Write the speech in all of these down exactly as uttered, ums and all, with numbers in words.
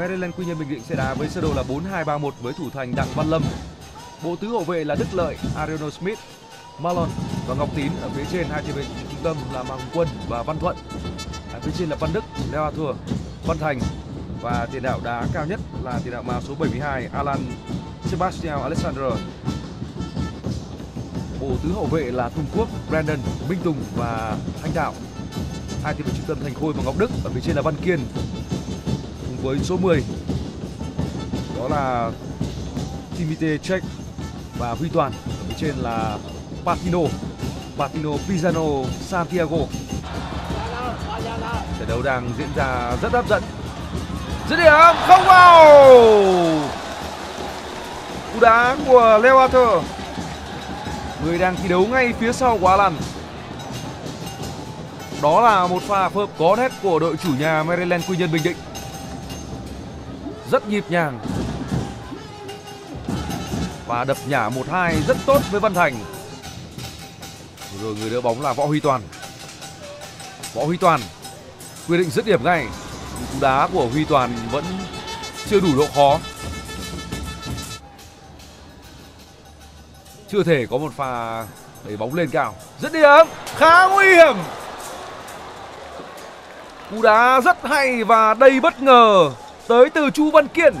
Merry Land Quy Nhơn Bình Định sẽ đá với sơ đồ là bốn hai ba một với thủ thành Đặng Văn Lâm. Bộ tứ hậu vệ là Đức Lợi, Arionos Smith, Malon và Ngọc Tín. Ở phía trên hai tiền vệ trung tâm là Hoàng Quân và Văn Thuận. Ở phía trên là Văn Đức, Leo A Thừa, Văn Thành và tiền đạo đá cao nhất là tiền đạo màu số bảy mươi hai Alan Sebastiao Alexandre. Bộ tứ hậu vệ là Trung Quốc, Brandon, Minh Tùng và Thanh Đạo. Hai tiền vệ trung tâm Thành Khôi và Ngọc Đức. Ở phía trên là Văn Kiên cùng với số mười đó là Timothy Check và Huy Toàn. Ở phía trên là Patino Patino Pizano Santiago. Trận đấu đang diễn ra rất hấp dẫn. Dứt điểm không vào. Cú đá của Leo A Thừa, người đang thi đấu ngay phía sau của Alan. Đó là một pha phối hợp có nét của đội chủ nhà Merry Land Quy Nhơn Bình Định, rất nhịp nhàng và đập nhả một hai rất tốt với Văn Thành. Rồi người đỡ bóng là Võ Huy Toàn. Võ Huy Toàn quyết định dứt điểm ngay. Cú đá của Huy Toàn vẫn chưa đủ độ khó, chưa thể có một pha đẩy bóng lên cao. Dứt điểm khá nguy hiểm. Cú đá rất hay và đầy bất ngờ tới từ Chu Văn Kiên.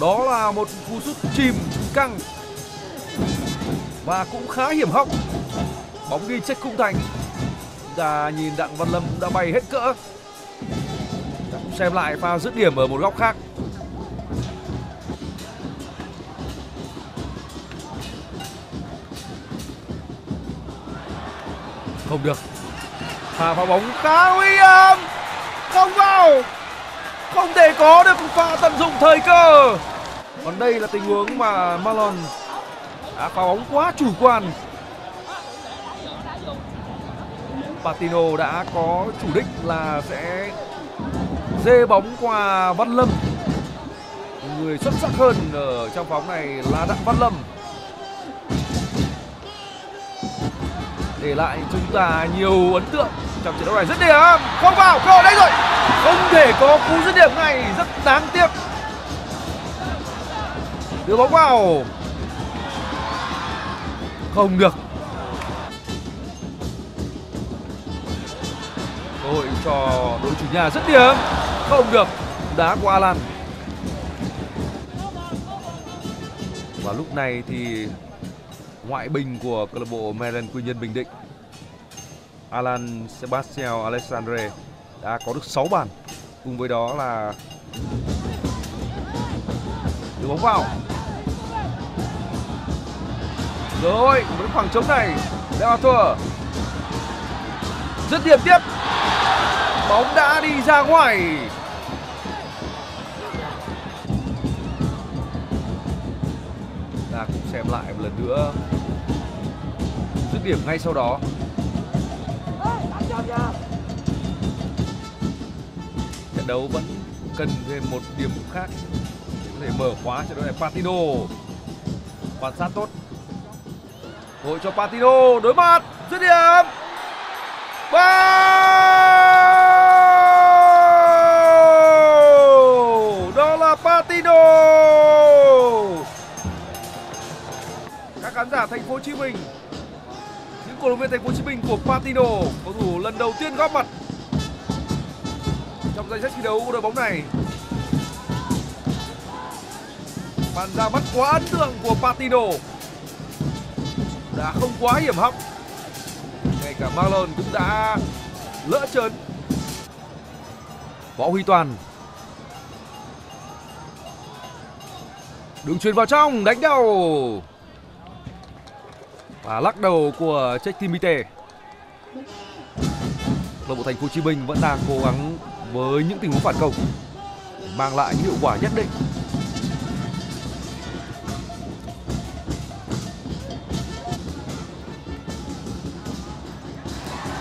Đó là một cú sút chìm căng và cũng khá hiểm hóc. Bóng đi chết khung thành. Chúng ta nhìn Đặng Văn Lâm cũng đã bay hết cỡ. Ta cũng xem lại pha dứt điểm ở một góc khác. Không được. Pha phá bóng khá nguy hiểm, không vào. Không thể có được pha tận dụng thời cơ. Còn đây là tình huống mà Malon đã phá bóng quá chủ quan. Patino đã có chủ đích là sẽ dê bóng qua Văn Lâm. Người xuất sắc hơn ở trong bóng này là Đặng Văn Lâm, để lại chúng ta nhiều ấn tượng trong trận đấu này. Dứt điểm không vào, cơ đây rồi, không thể có cú dứt điểm này, rất đáng tiếc. Đưa bóng vào không được. Cơ hội cho đội chủ nhà dứt điểm không được. Đá của Alan. Và lúc này thì ngoại binh của câu lạc bộ Merry Land Quy Nhơn Bình Định, Alan Sebastiao Alexandre đã có được sáu bàn. Cùng với đó là đưa bóng vào. Rồi, với khoảng trống này, Leo A Thừa dứt điểm tiếp. Bóng đã đi ra ngoài. Ta cũng xem lại một lần nữa dứt điểm ngay sau đó. Trận đấu vẫn cần thêm một điểm khác để có thể mở khóa trận đấu này. Patino quan sát tốt. Hội cho Patino đối mặt, dứt điểm. Wow! Đó là Patino. Các khán giả Thành phố Hồ Chí Minh, những cổ động viên Thành phố Hồ Chí Minh của Patino, cầu thủ lần đầu tiên góp mặt trong danh sách thi đấu của đội bóng này. Bàn ra mắt quá ấn tượng của Patino, đã không quá hiểm hóc. Ngay cả Malon cũng đã lỡ chớn. Võ Huy Toàn đường chuyền vào trong, đánh đầu và lắc đầu của Check Timite. Câu lạc bộ Thành phố Hồ Chí Minh vẫn đang cố gắng với những tình huống phản công để mang lại hiệu quả nhất định.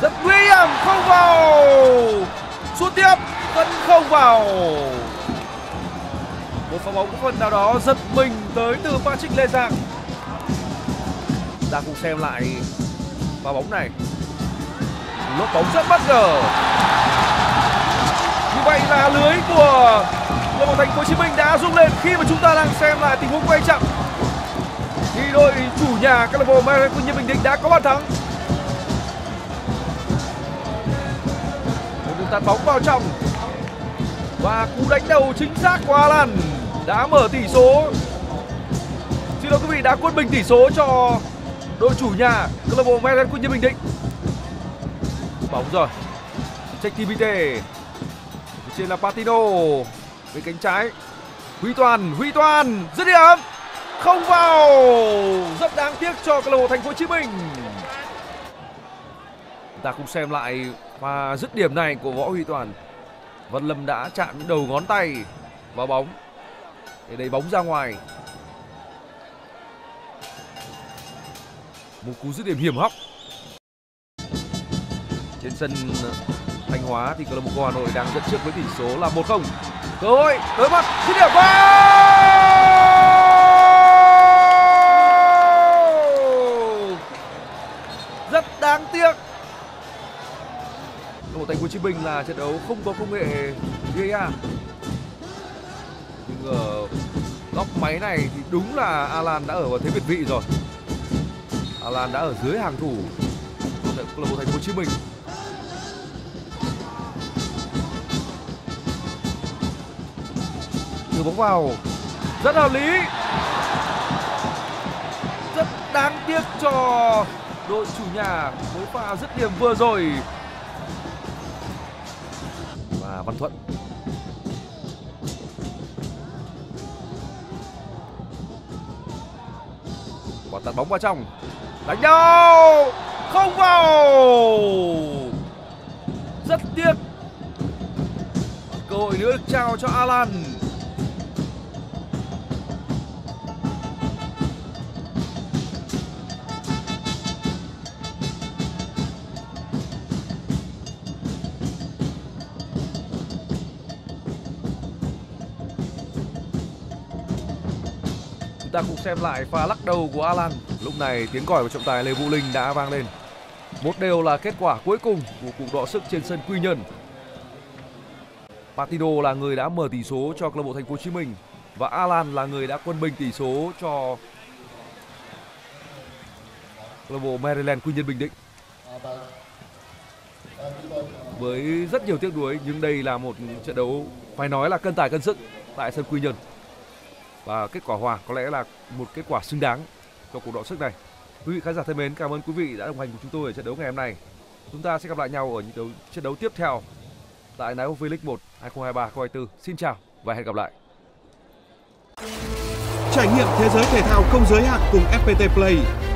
Rất nguy hiểm, không vào. Sút tiếp vẫn không vào. Một pha bóng có phần nào đó giật mình tới từ Patrick Lê Giang. Ta cùng xem lại pha bóng này. Lốp bóng rất bất ngờ. Như vậy là lưới của đội bóng Thành phố Hồ Chí Minh đã rung lên khi mà chúng ta đang xem lại tình huống quay chậm. Thì đội chủ nhà câu lạc bộ Merry Land Quy Nhơn Bình Định đã có bàn thắng. Một đường tạt bóng vào trong và cú đánh đầu chính xác của Alan đã mở tỷ số. Xin lỗi quý vị, đã quân bình tỷ số cho đội chủ nhà câu lạc bộ Merry Land Quy Nhơn Bình Định. Bóng rồi. Check tê vê tê. Trên là Patino với cánh trái. Huy Toàn, Huy Toàn dứt điểm không vào, rất đáng tiếc cho câu lạc bộ Thành phố Hồ Chí Minh. Chúng ta cũng xem lại và dứt điểm này của Võ Huy Toàn. Văn Lâm đã chạm những đầu ngón tay vào bóng để đẩy bóng ra ngoài. Một cú dứt điểm hiểm hóc. Trên sân Thanh Hóa thì câu lạc bộ Hà Nội đang dẫn trước với tỷ số là một không. Cơ hội tới mắt, dứt điểm vào. Rất đáng tiếc. Đội Thành phố Hồ Chí Minh là trận đấu không có công nghệ vê a rờ. Nhưng ở góc máy này thì đúng là Alan đã ở vào thế việt vị rồi. Alan đã ở dưới hàng thủ của câu lạc bộ Thành phố Hồ Chí Minh. Đưa bóng vào rất hợp lý. Rất đáng tiếc cho đội chủ nhà với pha dứt điểm vừa rồi. Và Văn Thuận quả tạt bóng vào trong, đánh nhau không vào, rất tiếc. Cơ hội nữa được trao cho Alan. Ta cũng xem lại pha lắc đầu của Alan. Lúc này tiếng còi của trọng tài Lê Vũ Linh đã vang lên. Một đều là kết quả cuối cùng của cuộc đọ sức trên sân Quy Nhơn. Patino là người đã mở tỷ số cho câu lạc bộ Thành phố Hồ Chí Minh và Alan là người đã quân bình tỷ số cho câu lạc bộ Merry Land Quy Nhơn Bình Định. Với rất nhiều tiếc nuối nhưng đây là một trận đấu phải nói là cân tài cân sức tại sân Quy Nhơn. Và kết quả hòa có lẽ là một kết quả xứng đáng cho cuộc đọ sức này. Quý vị khán giả thân mến, cảm ơn quý vị đã đồng hành cùng chúng tôi ở trận đấu ngày hôm nay. Chúng ta sẽ gặp lại nhau ở những đấu, trận đấu tiếp theo tại giải V-League một hai không hai ba hai không hai tư. Xin chào và hẹn gặp lại. Trải nghiệm thế giới thể thao không giới hạn cùng ép pê tê Play.